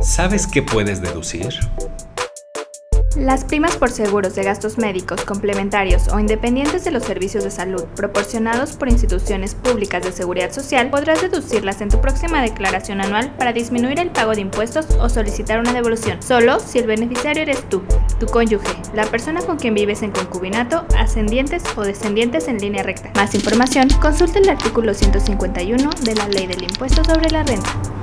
¿Sabes qué puedes deducir? Las primas por seguros de gastos médicos complementarios o independientes de los servicios de salud proporcionados por instituciones públicas de seguridad social podrás deducirlas en tu próxima declaración anual para disminuir el pago de impuestos o solicitar una devolución, solo si el beneficiario eres tú, tu cónyuge, la persona con quien vives en concubinato, ascendientes o descendientes en línea recta. Más información, consulta el artículo 151 de la Ley del Impuesto sobre la Renta.